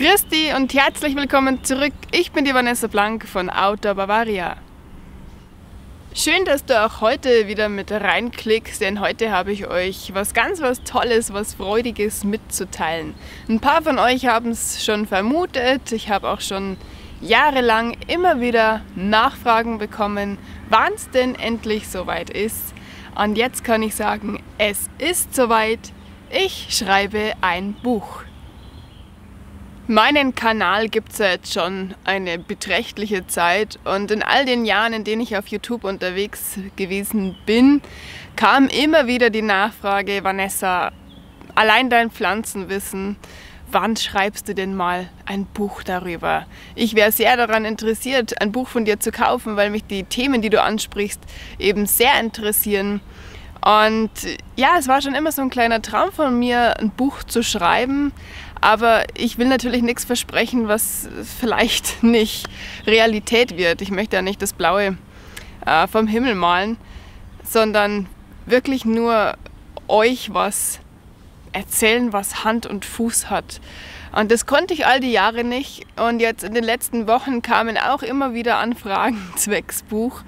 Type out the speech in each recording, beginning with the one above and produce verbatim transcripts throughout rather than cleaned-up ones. Grüß dich und herzlich willkommen zurück. Ich bin die Vanessa Blank von Outdoor Bavaria. Schön, dass du auch heute wieder mit reinklickst, denn heute habe ich euch was ganz was Tolles, was Freudiges mitzuteilen. Ein paar von euch haben es schon vermutet, ich habe auch schon jahrelang immer wieder Nachfragen bekommen, wann es denn endlich soweit ist. Und jetzt kann ich sagen, es ist soweit, ich schreibe ein Buch. Meinen Kanal gibt es ja jetzt schon eine beträchtliche Zeit und in all den Jahren, in denen ich auf YouTube unterwegs gewesen bin, kam immer wieder die Nachfrage, Vanessa, allein dein Pflanzenwissen, wann schreibst du denn mal ein Buch darüber? Ich wäre sehr daran interessiert, ein Buch von dir zu kaufen, weil mich die Themen, die du ansprichst, eben sehr interessieren. Und ja, es war schon immer so ein kleiner Traum von mir, ein Buch zu schreiben, aber ich will natürlich nichts versprechen, was vielleicht nicht Realität wird. Ich möchte ja nicht das Blaue äh, vom Himmel malen, sondern wirklich nur euch was erzählen, was Hand und Fuß hat. Und das konnte ich all die Jahre nicht. Und jetzt in den letzten Wochen kamen auch immer wieder Anfragen zwecks Buch.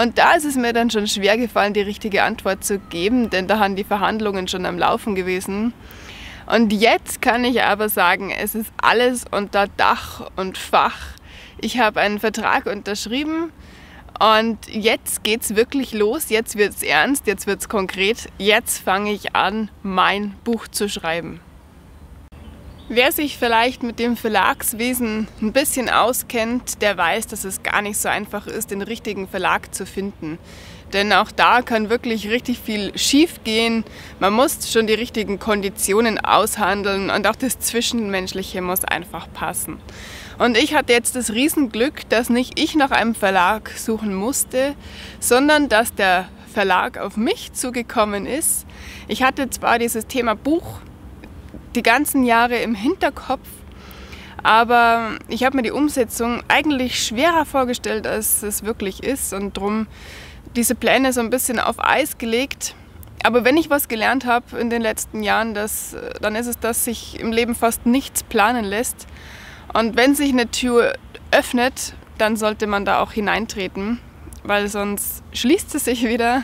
Und da ist es mir dann schon schwer gefallen, die richtige Antwort zu geben, denn da haben die Verhandlungen schon am Laufen gewesen. Und jetzt kann ich aber sagen, es ist alles unter Dach und Fach. Ich habe einen Vertrag unterschrieben und jetzt geht's wirklich los. Jetzt wird's ernst, jetzt wird's konkret. Jetzt fange ich an, mein Buch zu schreiben. Wer sich vielleicht mit dem Verlagswesen ein bisschen auskennt, der weiß, dass es gar nicht so einfach ist, den richtigen Verlag zu finden. Denn auch da kann wirklich richtig viel schief gehen. Man muss schon die richtigen Konditionen aushandeln und auch das Zwischenmenschliche muss einfach passen. Und ich hatte jetzt das Riesenglück, dass nicht ich nach einem Verlag suchen musste, sondern dass der Verlag auf mich zugekommen ist. Ich hatte zwar dieses Thema Buch die ganzen Jahre im Hinterkopf, aber ich habe mir die Umsetzung eigentlich schwerer vorgestellt, als es wirklich ist und darum diese Pläne so ein bisschen auf Eis gelegt. Aber wenn ich was gelernt habe in den letzten Jahren, dass, dann ist es, dass sich im Leben fast nichts planen lässt. Und wenn sich eine Tür öffnet, dann sollte man da auch hineintreten, weil sonst schließt sie sich wieder.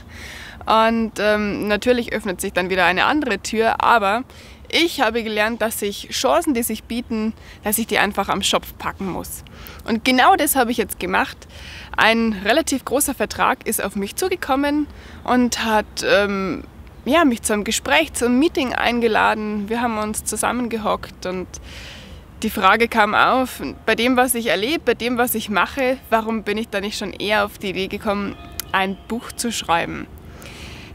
Und ähm, natürlich öffnet sich dann wieder eine andere Tür, aber ich habe gelernt, dass ich Chancen, die sich bieten, dass ich die einfach am Schopf packen muss. Und genau das habe ich jetzt gemacht. Ein relativ großer Vertrag ist auf mich zugekommen und hat ähm, ja, mich zu einem Gespräch, zu einem Meeting eingeladen. Wir haben uns zusammengehockt und die Frage kam auf, bei dem, was ich erlebe, bei dem, was ich mache, warum bin ich da nicht schon eher auf die Idee gekommen, ein Buch zu schreiben?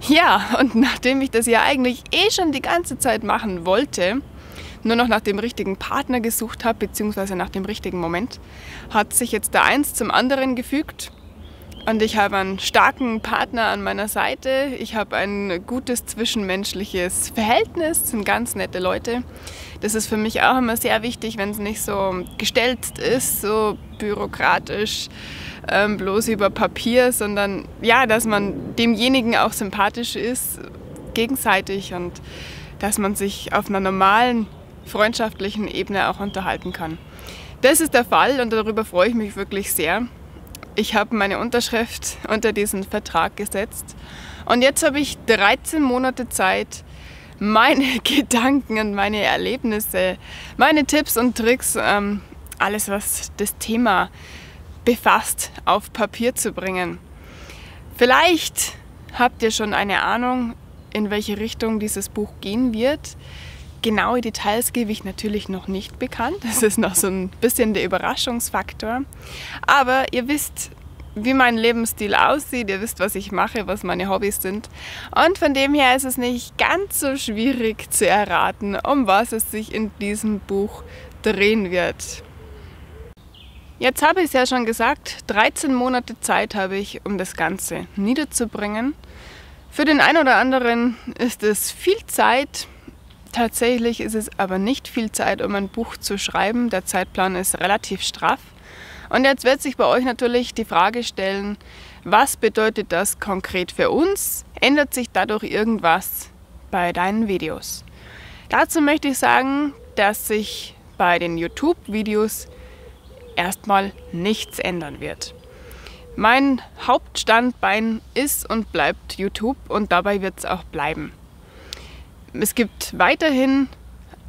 Ja, und nachdem ich das ja eigentlich eh schon die ganze Zeit machen wollte, nur noch nach dem richtigen Partner gesucht habe, beziehungsweise nach dem richtigen Moment, hat sich jetzt da eins zum anderen gefügt. Und ich habe einen starken Partner an meiner Seite, ich habe ein gutes zwischenmenschliches Verhältnis, sind ganz nette Leute. Das ist für mich auch immer sehr wichtig, wenn es nicht so gestelzt ist, so bürokratisch, ähm, bloß über Papier, sondern ja, dass man demjenigen auch sympathisch ist, gegenseitig und dass man sich auf einer normalen, freundschaftlichen Ebene auch unterhalten kann. Das ist der Fall und darüber freue ich mich wirklich sehr. Ich habe meine Unterschrift unter diesen Vertrag gesetzt und jetzt habe ich dreizehn Monate Zeit, meine Gedanken und meine Erlebnisse, meine Tipps und Tricks, ähm, alles was das Thema befasst, auf Papier zu bringen. Vielleicht habt ihr schon eine Ahnung, in welche Richtung dieses Buch gehen wird. Genaue Details gebe ich natürlich noch nicht bekannt, das ist noch so ein bisschen der Überraschungsfaktor. Aber ihr wisst, wie mein Lebensstil aussieht, ihr wisst, was ich mache, was meine Hobbys sind. Und von dem her ist es nicht ganz so schwierig zu erraten, um was es sich in diesem Buch drehen wird. Jetzt habe ich es ja schon gesagt, dreizehn Monate Zeit habe ich, um das Ganze niederzubringen. Für den einen oder anderen ist es viel Zeit. Tatsächlich ist es aber nicht viel Zeit, um ein Buch zu schreiben. Der Zeitplan ist relativ straff. Und jetzt wird sich bei euch natürlich die Frage stellen, was bedeutet das konkret für uns? Ändert sich dadurch irgendwas bei deinen Videos? Dazu möchte ich sagen, dass sich bei den YouTube-Videos erstmal nichts ändern wird. Mein Hauptstandbein ist und bleibt YouTube und dabei wird es auch bleiben. Es gibt weiterhin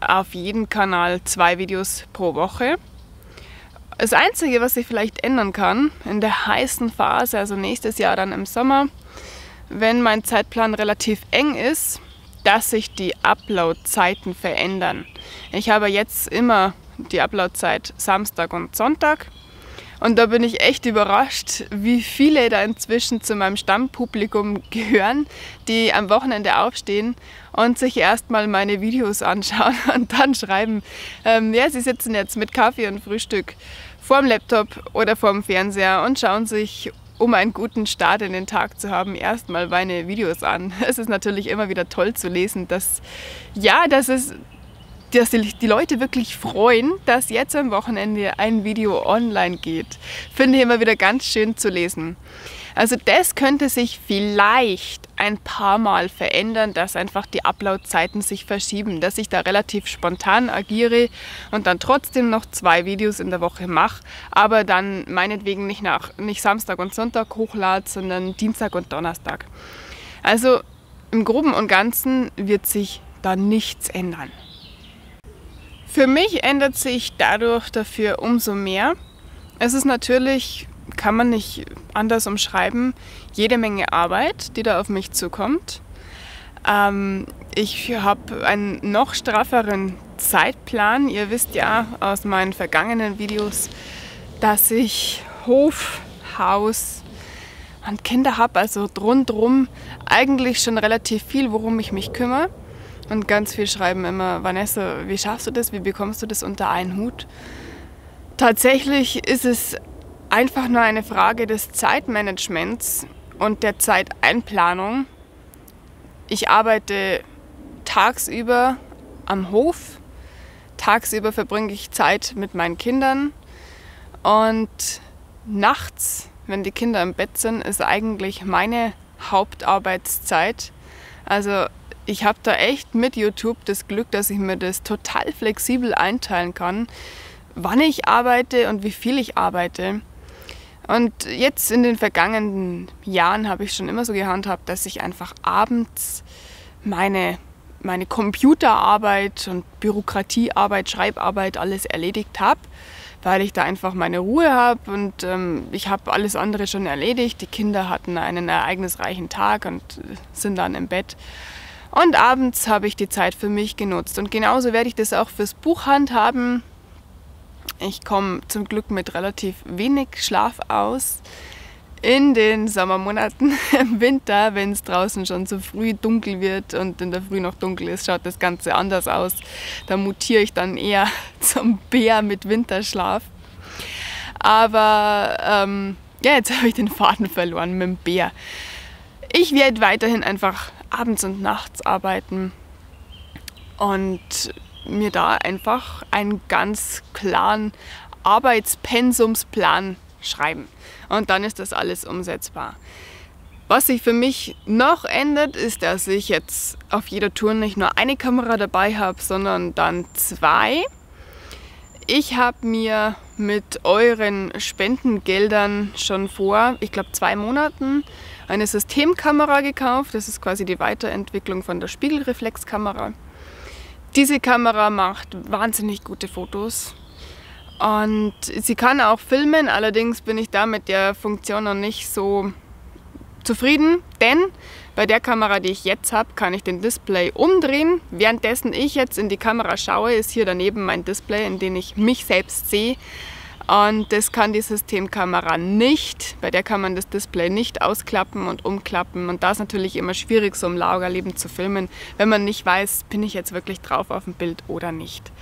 auf jedem Kanal zwei Videos pro Woche. Das Einzige, was ich vielleicht ändern kann, in der heißen Phase, also nächstes Jahr dann im Sommer, wenn mein Zeitplan relativ eng ist, dass sich die Upload-Zeiten verändern. Ich habe jetzt immer die Upload-Zeit Samstag und Sonntag und da bin ich echt überrascht, wie viele da inzwischen zu meinem Stammpublikum gehören, die am Wochenende aufstehen und sich erstmal meine Videos anschauen und dann schreiben, ähm, ja, sie sitzen jetzt mit Kaffee und Frühstück vorm Laptop oder vorm Fernseher und schauen sich, um einen guten Start in den Tag zu haben, erstmal meine Videos an. Es ist natürlich immer wieder toll zu lesen, dass, ja, dass, es, dass die Leute wirklich freuen, dass jetzt am Wochenende ein Video online geht. Finde ich immer wieder ganz schön zu lesen. Also das könnte sich vielleicht ein paar Mal verändern, dass einfach die Upload-Zeiten sich verschieben, dass ich da relativ spontan agiere und dann trotzdem noch zwei Videos in der Woche mache, aber dann meinetwegen nicht, nach, nicht Samstag und Sonntag hochlade, sondern Dienstag und Donnerstag. Also im Groben und Ganzen wird sich da nichts ändern. Für mich ändert sich dadurch dafür umso mehr. Es ist natürlich, kann man nicht anders umschreiben, jede Menge Arbeit, die da auf mich zukommt. Ähm, ich habe einen noch strafferen Zeitplan. Ihr wisst ja aus meinen vergangenen Videos, dass ich Hof, Haus und Kinder habe, also rundherum eigentlich schon relativ viel, worum ich mich kümmere. Und ganz viel schreiben immer, Vanessa, wie schaffst du das, wie bekommst du das unter einen Hut? Tatsächlich ist es einfach nur eine Frage des Zeitmanagements und der Zeiteinplanung. Ich arbeite tagsüber am Hof, tagsüber verbringe ich Zeit mit meinen Kindern und nachts, wenn die Kinder im Bett sind, ist eigentlich meine Hauptarbeitszeit. Also ich habe da echt mit YouTube das Glück, dass ich mir das total flexibel einteilen kann, wann ich arbeite und wie viel ich arbeite. Und jetzt in den vergangenen Jahren habe ich schon immer so gehandhabt, dass ich einfach abends meine, meine Computerarbeit und Bürokratiearbeit, Schreibarbeit, alles erledigt habe, weil ich da einfach meine Ruhe habe und ähm, ich habe alles andere schon erledigt. Die Kinder hatten einen ereignisreichen Tag und sind dann im Bett. Und abends habe ich die Zeit für mich genutzt und genauso werde ich das auch fürs Buch handhaben. Ich komme zum Glück mit relativ wenig Schlaf aus in den Sommermonaten. Im Winter, wenn es draußen schon so früh dunkel wird und in der Früh noch dunkel ist, schaut das Ganze anders aus. Da mutiere ich dann eher zum Bär mit Winterschlaf. Aber ähm, ja, jetzt habe ich den Faden verloren mit dem Bär. Ich werde weiterhin einfach abends und nachts arbeiten und mir da einfach einen ganz klaren Arbeitspensumsplan schreiben. Und dann ist das alles umsetzbar. Was sich für mich noch ändert, ist, dass ich jetzt auf jeder Tour nicht nur eine Kamera dabei habe, sondern dann zwei. Ich habe mir mit euren Spendengeldern schon vor, ich glaube zwei Monaten, eine Systemkamera gekauft. Das ist quasi die Weiterentwicklung von der Spiegelreflexkamera. Diese Kamera macht wahnsinnig gute Fotos und sie kann auch filmen, allerdings bin ich da mit der Funktion noch nicht so zufrieden, denn bei der Kamera, die ich jetzt habe, kann ich den Display umdrehen. Währenddessen ich jetzt in die Kamera schaue, ist hier daneben mein Display, in dem ich mich selbst sehe und das kann die Systemkamera nicht. Bei der kann man das Display nicht ausklappen und umklappen und da ist natürlich immer schwierig, so im Lagerleben zu filmen, wenn man nicht weiß, bin ich jetzt wirklich drauf auf dem Bild oder nicht.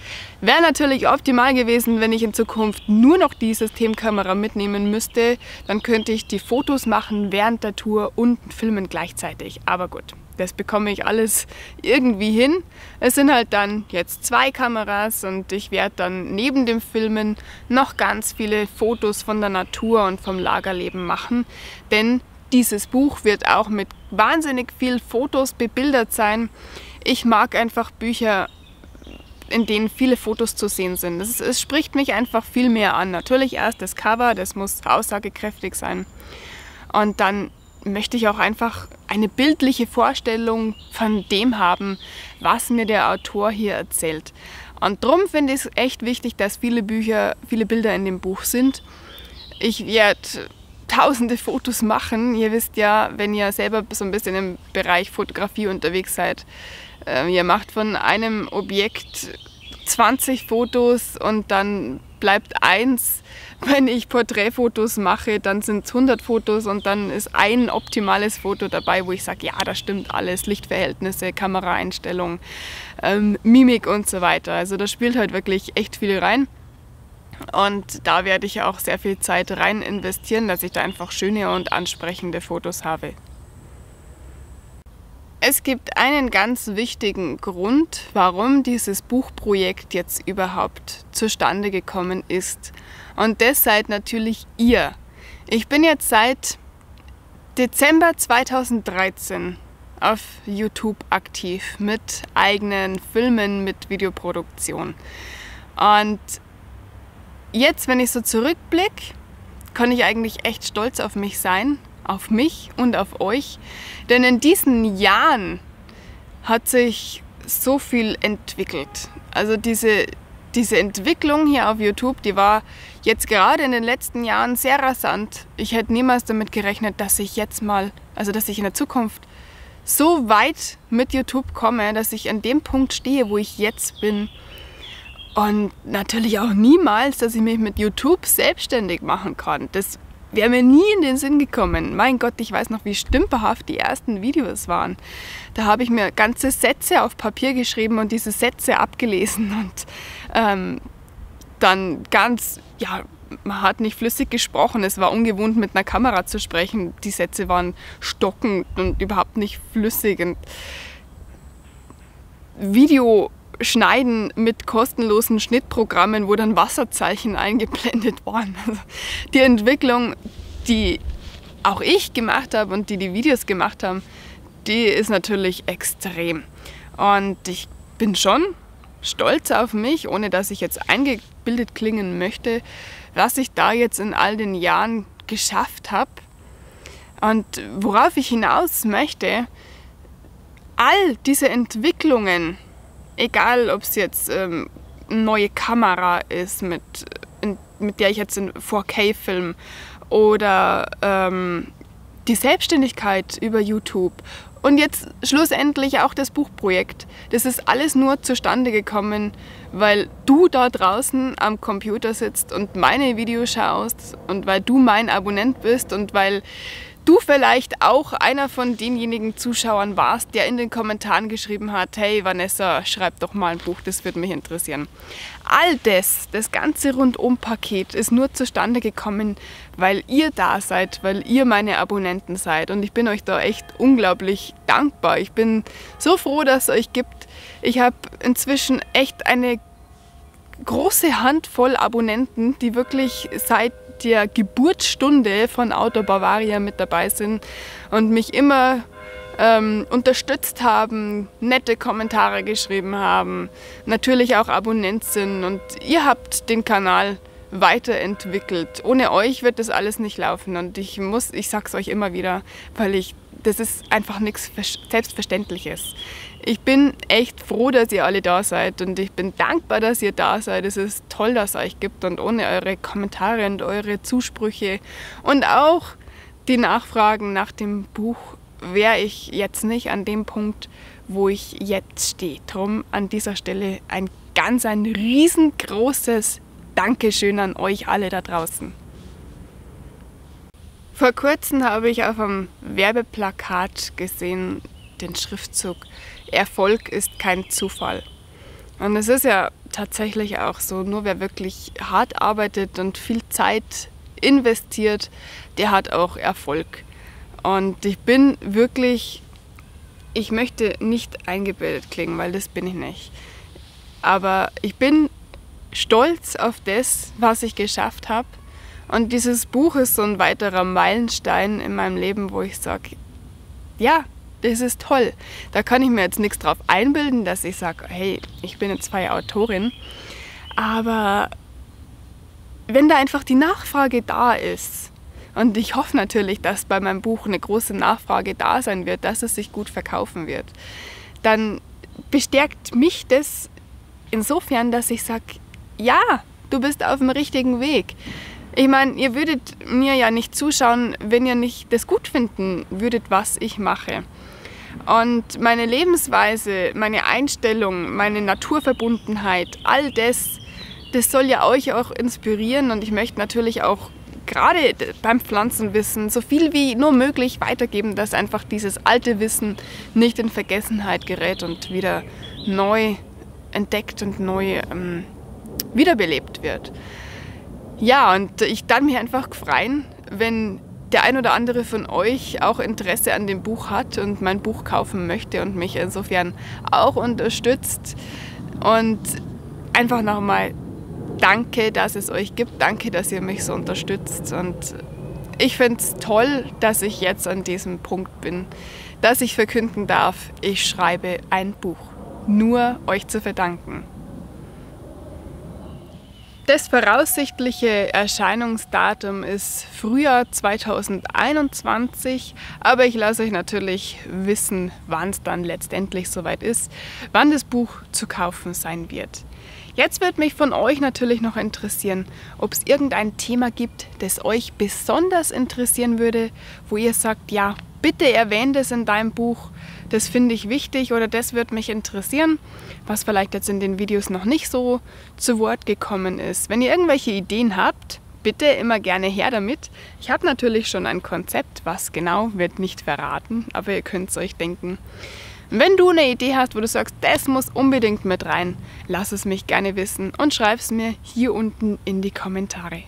Wäre natürlich optimal gewesen, wenn ich in Zukunft nur noch die Systemkamera mitnehmen müsste, dann könnte ich die Fotos machen während der Tour und filmen gleichzeitig, aber gut. Das bekomme ich alles irgendwie hin. Es sind halt dann jetzt zwei Kameras und ich werde dann neben dem Filmen noch ganz viele Fotos von der Natur und vom Lagerleben machen. Denn dieses Buch wird auch mit wahnsinnig vielen Fotos bebildert sein. Ich mag einfach Bücher in denen viele Fotos zu sehen sind. Es, es spricht mich einfach viel mehr an. Natürlich erst das Cover, das muss aussagekräftig sein. Und dann möchte ich auch einfach eine bildliche Vorstellung von dem haben, was mir der Autor hier erzählt. Und darum finde ich es echt wichtig, dass viele Bücher, viele Bilder in dem Buch sind. Ich werde tausende Fotos machen. Ihr wisst ja, wenn ihr selber so ein bisschen im Bereich Fotografie unterwegs seid, ihr macht von einem Objekt zwanzig Fotos und dann bleibt eins. Wenn ich Porträtfotos mache, dann sind es hundert Fotos und dann ist ein optimales Foto dabei, wo ich sage, ja, da stimmt alles, Lichtverhältnisse, Kameraeinstellung, ähm, Mimik und so weiter. Also da spielt halt wirklich echt viel rein. Und da werde ich auch sehr viel Zeit rein investieren, dass ich da einfach schöne und ansprechende Fotos habe. Es gibt einen ganz wichtigen Grund, warum dieses Buchprojekt jetzt überhaupt zustande gekommen ist. Und das seid natürlich ihr. Ich bin jetzt seit Dezember zweitausenddreizehn auf YouTube aktiv mit eigenen Filmen, mit Videoproduktion. Und jetzt, wenn ich so zurückblicke, kann ich eigentlich echt stolz auf mich sein, auf mich und auf euch. Denn in diesen Jahren hat sich so viel entwickelt. Also diese, diese Entwicklung hier auf YouTube, die war jetzt gerade in den letzten Jahren sehr rasant. Ich hätte niemals damit gerechnet, dass ich jetzt mal, also dass ich in der Zukunft so weit mit YouTube komme, dass ich an dem Punkt stehe, wo ich jetzt bin. Und natürlich auch niemals, dass ich mich mit YouTube selbstständig machen kann. Das wäre mir nie in den Sinn gekommen. Mein Gott, ich weiß noch, wie stümperhaft die ersten Videos waren. Da habe ich mir ganze Sätze auf Papier geschrieben und diese Sätze abgelesen. Und ähm, dann ganz, ja, man hat nicht flüssig gesprochen. Es war ungewohnt, mit einer Kamera zu sprechen. Die Sätze waren stockend und überhaupt nicht flüssig. Und Video schneiden mit kostenlosen Schnittprogrammen, wo dann Wasserzeichen eingeblendet waren. Also die Entwicklung, die auch ich gemacht habe und die die Videos gemacht haben, die ist natürlich extrem. Und ich bin schon stolz auf mich, ohne dass ich jetzt eingebildet klingen möchte, was ich da jetzt in all den Jahren geschafft habe. Und worauf ich hinaus möchte, all diese Entwicklungen, egal, ob es jetzt ähm, eine neue Kamera ist, mit, in, mit der ich jetzt in vier K film, oder ähm, die Selbstständigkeit über YouTube und jetzt schlussendlich auch das Buchprojekt. Das ist alles nur zustande gekommen, weil du da draußen am Computer sitzt und meine Videos schaust und weil du mein Abonnent bist und weil du vielleicht auch einer von denjenigen Zuschauern warst, der in den Kommentaren geschrieben hat, hey Vanessa, schreib doch mal ein Buch, das würde mich interessieren. All das, das ganze Rundum-Paket ist nur zustande gekommen, weil ihr da seid, weil ihr meine Abonnenten seid. Und ich bin euch da echt unglaublich dankbar. Ich bin so froh, dass es euch gibt. Ich habe inzwischen echt eine große Handvoll Abonnenten, die wirklich seit der Geburtsstunde von Outdoor Bavaria mit dabei sind und mich immer ähm, unterstützt haben, nette Kommentare geschrieben haben, natürlich auch Abonnenten sind, und ihr habt den Kanal weiterentwickelt. Ohne euch wird das alles nicht laufen, und ich muss, ich sag's euch immer wieder, weil ich, das ist einfach nichts Selbstverständliches. Ich bin echt froh, dass ihr alle da seid, und ich bin dankbar, dass ihr da seid. Es ist toll, dass es euch gibt, und ohne eure Kommentare und eure Zusprüche und auch die Nachfragen nach dem Buch wäre ich jetzt nicht an dem Punkt, wo ich jetzt stehe. Drum an dieser Stelle ein ganz, ein riesengroßes Dankeschön an euch alle da draußen. Vor kurzem habe ich auf einem Werbeplakat gesehen, den Schriftzug Erfolg ist kein Zufall. Und es ist ja tatsächlich auch so, nur wer wirklich hart arbeitet und viel Zeit investiert, der hat auch Erfolg. Und ich bin wirklich, ich möchte nicht eingebildet klingen, weil das bin ich nicht. Aber ich bin stolz auf das, was ich geschafft habe. Und dieses Buch ist so ein weiterer Meilenstein in meinem Leben, wo ich sage, ja, Das ist toll. Da kann ich mir jetzt nichts drauf einbilden, dass ich sage, hey, ich bin jetzt freie Autorin. Aber wenn da einfach die Nachfrage da ist, und ich hoffe natürlich, dass bei meinem Buch eine große Nachfrage da sein wird, dass es sich gut verkaufen wird, dann bestärkt mich das insofern, dass ich sage, ja, du bist auf dem richtigen Weg. Ich meine, ihr würdet mir ja nicht zuschauen, wenn ihr nicht das gut finden würdet, was ich mache. Und meine Lebensweise, meine Einstellung, meine Naturverbundenheit, all das, das soll ja euch auch inspirieren, und ich möchte natürlich auch gerade beim Pflanzenwissen so viel wie nur möglich weitergeben, dass einfach dieses alte Wissen nicht in Vergessenheit gerät und wieder neu entdeckt und neu ähm, wiederbelebt wird. Ja, und ich darf mich einfach freuen, wenn der ein oder andere von euch auch Interesse an dem Buch hat und mein Buch kaufen möchte und mich insofern auch unterstützt. Und einfach nochmal danke, dass es euch gibt. Danke, dass ihr mich so unterstützt. Und ich finde es toll, dass ich jetzt an diesem Punkt bin, dass ich verkünden darf, ich schreibe ein Buch. Nur euch zu verdanken. Das voraussichtliche Erscheinungsdatum ist Frühjahr zweitausendeinundzwanzig, aber ich lasse euch natürlich wissen, wann es dann letztendlich soweit ist, wann das Buch zu kaufen sein wird. Jetzt wird mich von euch natürlich noch interessieren, ob es irgendein Thema gibt, das euch besonders interessieren würde, wo ihr sagt, ja, bitte erwähne das in deinem Buch, das finde ich wichtig oder das wird mich interessieren, was vielleicht jetzt in den Videos noch nicht so zu Wort gekommen ist. Wenn ihr irgendwelche Ideen habt, bitte immer gerne her damit. Ich habe natürlich schon ein Konzept, was genau wird nicht verraten, aber ihr könnt es euch denken. Wenn du eine Idee hast, wo du sagst, das muss unbedingt mit rein, lass es mich gerne wissen und schreib es mir hier unten in die Kommentare.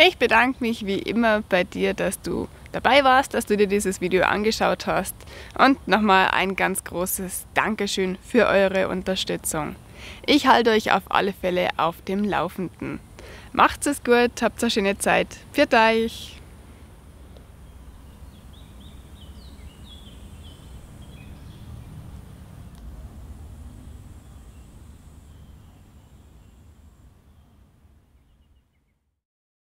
Ich bedanke mich wie immer bei dir, dass du dabei warst, dass du dir dieses Video angeschaut hast, und nochmal ein ganz großes Dankeschön für eure Unterstützung. Ich halte euch auf alle Fälle auf dem Laufenden. Macht's es gut, habt eine schöne Zeit. Pfiat euch!